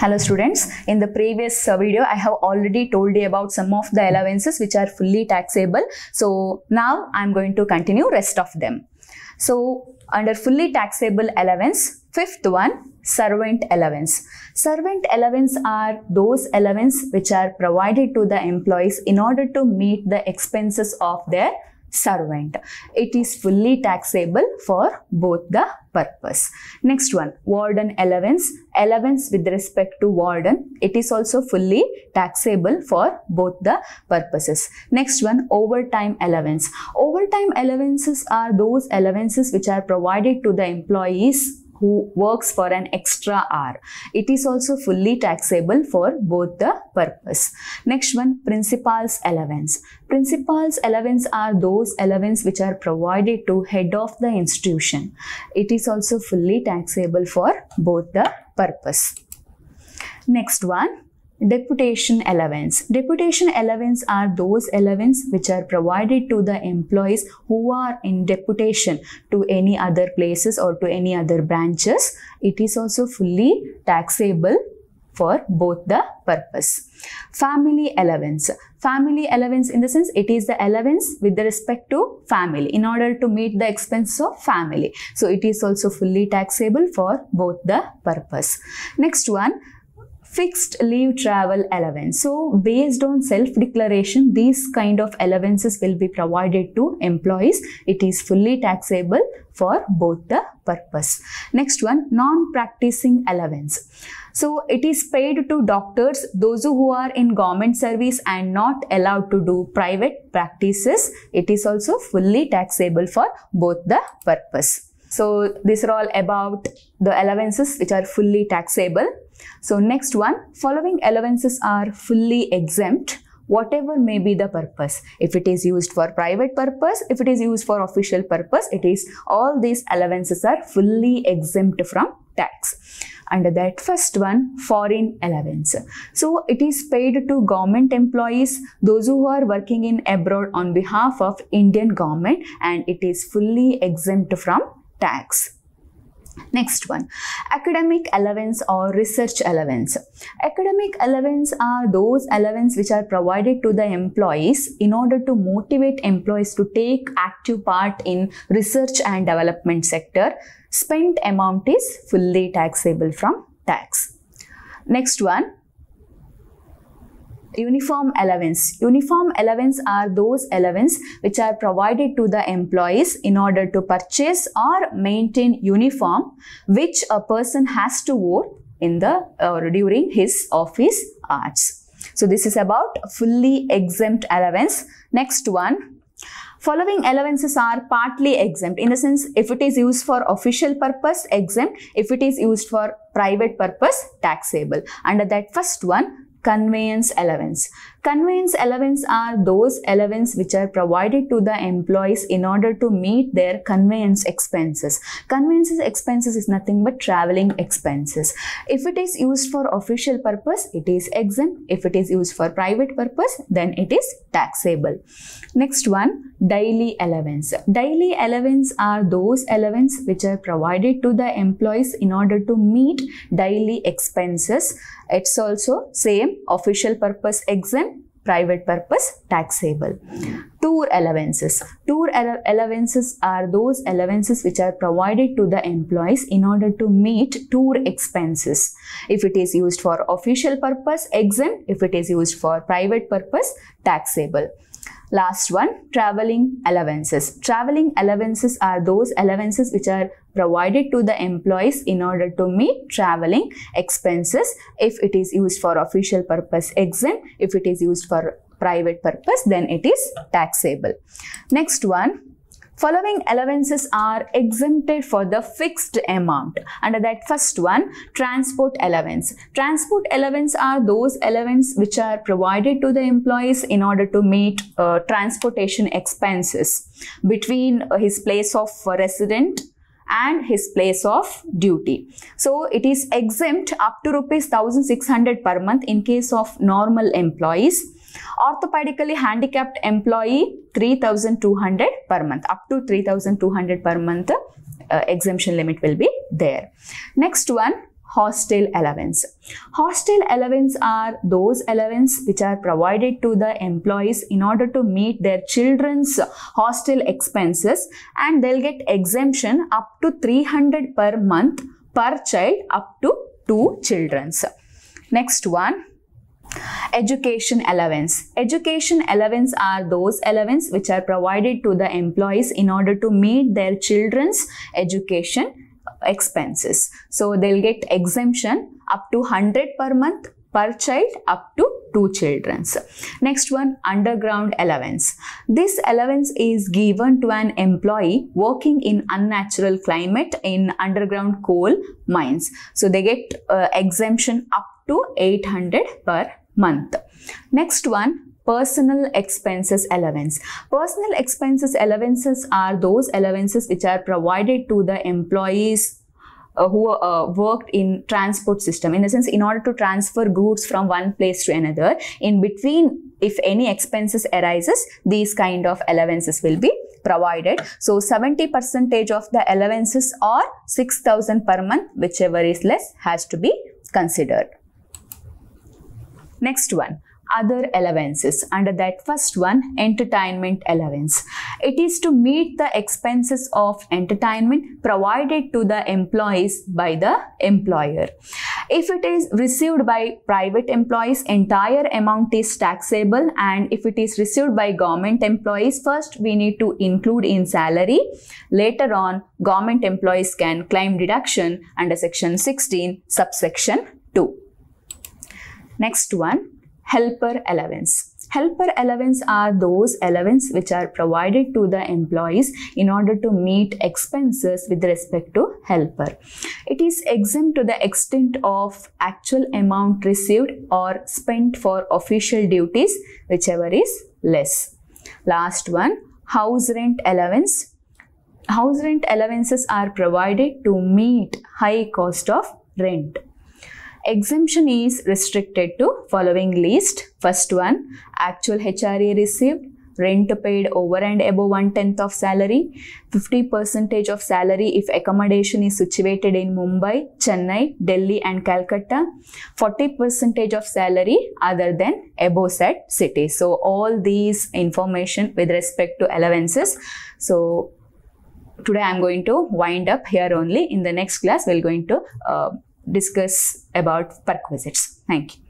Hello students, in the previous video I have already told you about some of the allowances which are fully taxable. So now I am going to continue rest of them. So under fully taxable allowance, fifth one, servant allowance. Servant allowance are those allowance which are provided to the employees in order to meet the expenses of their servant. It is fully taxable for both the purpose. Next one, warden allowance. Allowance with respect to warden, it is also fully taxable for both the purposes. Next one, overtime allowance. Overtime allowances are those allowances which are provided to the employees who works for an extra hour. It is also fully taxable for both the purpose. Next one, principal's allowance. Principal's allowance are those allowance which are provided to head of the institution. It is also fully taxable for both the purpose. Next one, deputation allowance. Deputation allowance are those allowance which are provided to the employees who are in deputation to any other places or to any other branches. It is also fully taxable for both the purpose. Family allowance. Family allowance in the sense it is the allowance with respect to family in order to meet the expenses of family. So it is also fully taxable for both the purpose. Next one, fixed leave travel allowance. So based on self-declaration, these kind of allowances will be provided to employees. It is fully taxable for both the purpose. Next one, non-practicing allowance. So it is paid to doctors, those who are in government service and not allowed to do private practices. It is also fully taxable for both the purpose. So these are all about the allowances which are fully taxable. So next one, following allowances are fully exempt, whatever may be the purpose. If it is used for private purpose, if it is used for official purpose, it is all these allowances are fully exempt from tax. Under that, first one, foreign allowance. So it is paid to government employees, those who are working in abroad on behalf of Indian government, and it is fully exempt from tax. Next one, academic allowance or research allowance. Academic allowance are those allowance which are provided to the employees in order to motivate employees to take active part in research and development sector. Spent amount is fully taxable from tax. Next one, uniform allowance. Uniform allowance are those allowance which are provided to the employees in order to purchase or maintain uniform which a person has to wear in the or during his office hours. So this is about fully exempt allowance. Next one, following allowances are partly exempt in the sense if it is used for official purpose exempt, if it is used for private purpose taxable. Under that, first one, conveyance allowance. Conveyance allowance are those allowance which are provided to the employees in order to meet their conveyance expenses. Conveyance expenses is nothing but traveling expenses. If it is used for official purpose, it is exempt. If it is used for private purpose, then it is taxable. Next one, daily allowance. Daily allowance are those allowance which are provided to the employees in order to meet daily expenses. It's also same, official purpose exempt, private purpose taxable. Tour allowances. Tour allowances are those allowances which are provided to the employees in order to meet tour expenses. If it is used for official purpose exempt, if it is used for private purpose taxable. Last one, traveling allowances. Traveling allowances are those allowances which are provided to the employees in order to meet traveling expenses. If it is used for official purpose exempt, if it is used for private purpose, then it is taxable. Next one, following allowances are exempted for the fixed amount. Under that, first one, transport allowance. Transport allowance are those allowance which are provided to the employees in order to meet transportation expenses between his place of resident and his place of duty. So it is exempt up to ₹1,600 per month in case of normal employees. Orthopedically handicapped employee, $3,200 per month. Up to $3,200 per month exemption limit will be there. Next one, hostile allowance. Hostile allowance are those allowance which are provided to the employees in order to meet their children's hostel expenses, and they'll get exemption up to 300 per month per child up to 2 children's. Next one, education allowance. Education allowance are those allowance which are provided to the employees in order to meet their children's education expenses. So they'll get exemption up to 100 per month per child up to 2 children's. Next one, underground allowance. This allowance is given to an employee working in unnatural climate in underground coal mines. So they get exemption up to 800 per month. Next one, personal expenses allowance. Personal expenses allowances are those allowances which are provided to the employees who worked in transport system, in a sense, in order to transfer goods from one place to another. In between, if any expenses arises, these kind of allowances will be provided. So 70% of the allowances or 6,000 per month, whichever is less, has to be considered. Next one, other allowances. Under that first one, entertainment allowance. It is to meet the expenses of entertainment provided to the employees by the employer. If it is received by private employees, entire amount is taxable, and if it is received by government employees, first we need to include in salary. Later on, government employees can claim deduction under section 16, subsection 2. Next one, helper allowance. Helper allowance are those allowance which are provided to the employees in order to meet expenses with respect to helper. It is exempt to the extent of actual amount received or spent for official duties, whichever is less. Last one, house rent allowance. House rent allowances are provided to meet high cost of rent. Exemption is restricted to following list. First one, actual HRA received, rent paid over and above 1/10 of salary, 50% of salary if accommodation is situated in Mumbai, Chennai, Delhi and Calcutta, 40% of salary other than above said city. So all these information with respect to allowances. So today I am going to wind up here only. In the next class, we are going to discuss about perquisites. Thank you.